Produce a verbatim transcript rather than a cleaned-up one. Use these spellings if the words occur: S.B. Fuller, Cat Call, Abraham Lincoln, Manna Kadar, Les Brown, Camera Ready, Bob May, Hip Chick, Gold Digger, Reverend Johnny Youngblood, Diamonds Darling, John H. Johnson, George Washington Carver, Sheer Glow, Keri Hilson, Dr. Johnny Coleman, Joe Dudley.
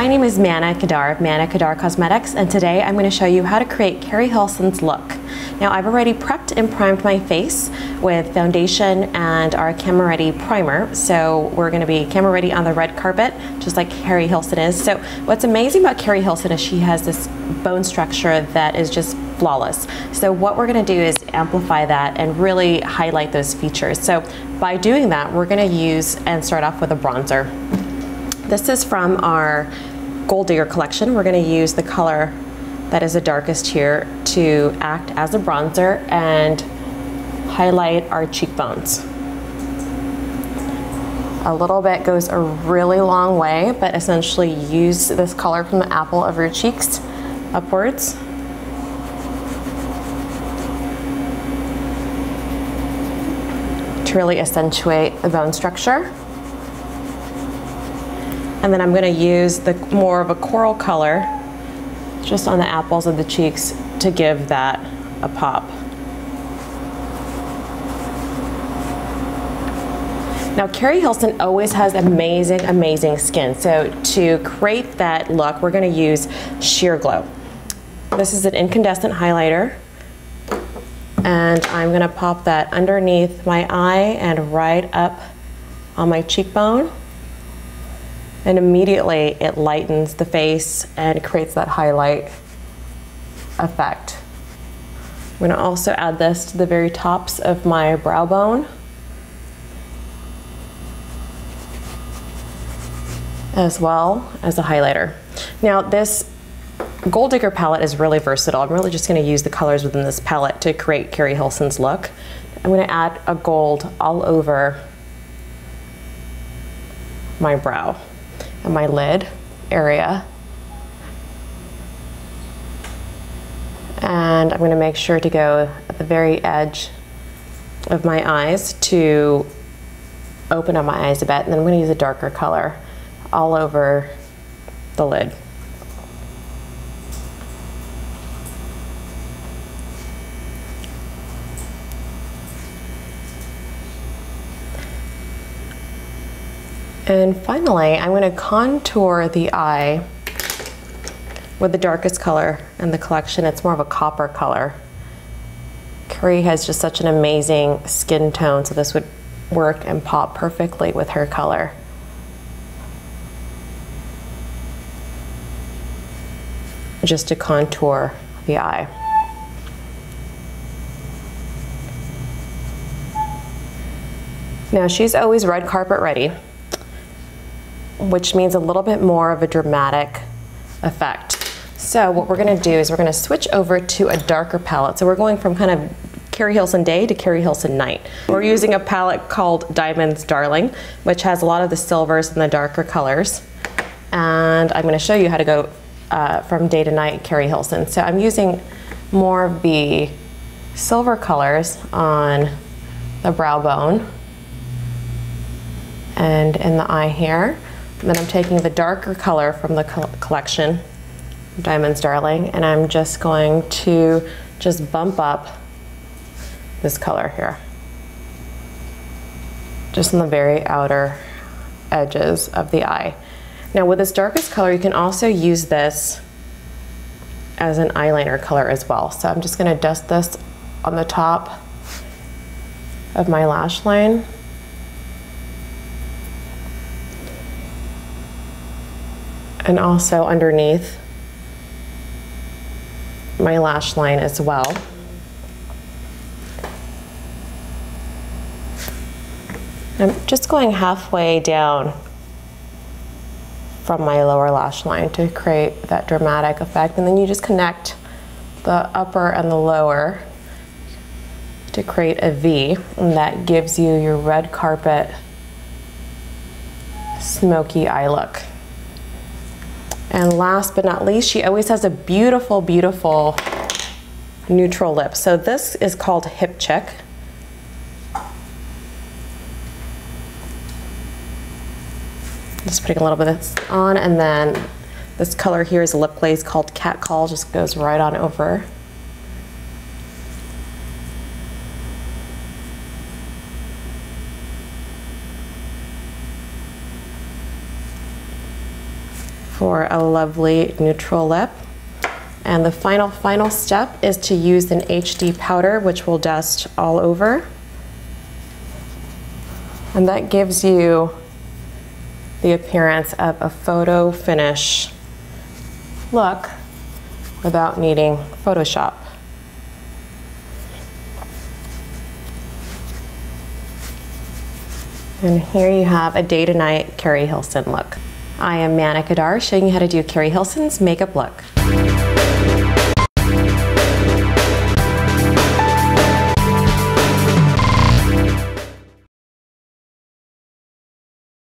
My name is Manna Kadar of Manna Kadar Cosmetics, and today I'm going to show you how to create Keri Hilson's look. Now, I've already prepped and primed my face with foundation and our Camera Ready primer, so we're going to be Camera Ready on the red carpet, just like Keri Hilson is. So what's amazing about Keri Hilson is she has this bone structure that is just flawless. So what we're going to do is amplify that and really highlight those features. So by doing that, we're going to use and start off with a bronzer. This is from our Gold Digger collection. We're going to use the color that is the darkest here to act as a bronzer and highlight our cheekbones. A little bit goes a really long way, but essentially use this color from the apple of your cheeks upwards. To really accentuate the bone structure. And then I'm going to use the more of a coral color just on the apples of the cheeks to give that a pop. Now, Keri Hilson always has amazing, amazing skin. So to create that look, we're going to use Sheer Glow. This is an incandescent highlighter. And I'm going to pop that underneath my eye and right up on my cheekbone. And immediately it lightens the face and creates that highlight effect. I'm going to also add this to the very tops of my brow bone, as well as a highlighter. Now, this Gold Digger palette is really versatile. I'm really just going to use the colors within this palette to create Keri Hilson's look. I'm going to add a gold all over my brow and my lid area. And I'm going to make sure to go at the very edge of my eyes to open up my eyes a bit. And then I'm going to use a darker color all over the lid. And finally, I'm going to contour the eye with the darkest color in the collection. It's more of a copper color. Keri has just such an amazing skin tone, so this would work and pop perfectly with her color. Just to contour the eye. Now, she's always red carpet ready, which means a little bit more of a dramatic effect. So what we're going to do is we're going to switch over to a darker palette. So we're going from kind of Keri Hilson Day to Keri Hilson Night. We're using a palette called Diamonds Darling, which has a lot of the silvers and the darker colors. And I'm going to show you how to go uh, from day to night Keri Hilson. So I'm using more of the silver colors on the brow bone and in the eye here. And then I'm taking the darker color from the collection, Diamonds Darling, and I'm just going to just bump up this color here. Just on the very outer edges of the eye. Now, with this darkest color, you can also use this as an eyeliner color as well. So I'm just going to dust this on the top of my lash line. And also underneath my lash line as well. I'm just going halfway down from my lower lash line to create that dramatic effect. And then you just connect the upper and the lower to create a V, and that gives you your red carpet smoky eye look. And last but not least, she always has a beautiful, beautiful neutral lip. So this is called Hip Chick. Just putting a little bit of this on, and then this color here is a lip glaze called Cat Call, just goes right on over. for a lovely neutral lip. And the final, final step is to use an H D powder, which will dust all over. And that gives you the appearance of a photo finish look without needing Photoshop. And here you have a day to night Keri Hilson look. I am Manna Kadar, showing you how to do Keri Hilson's makeup look.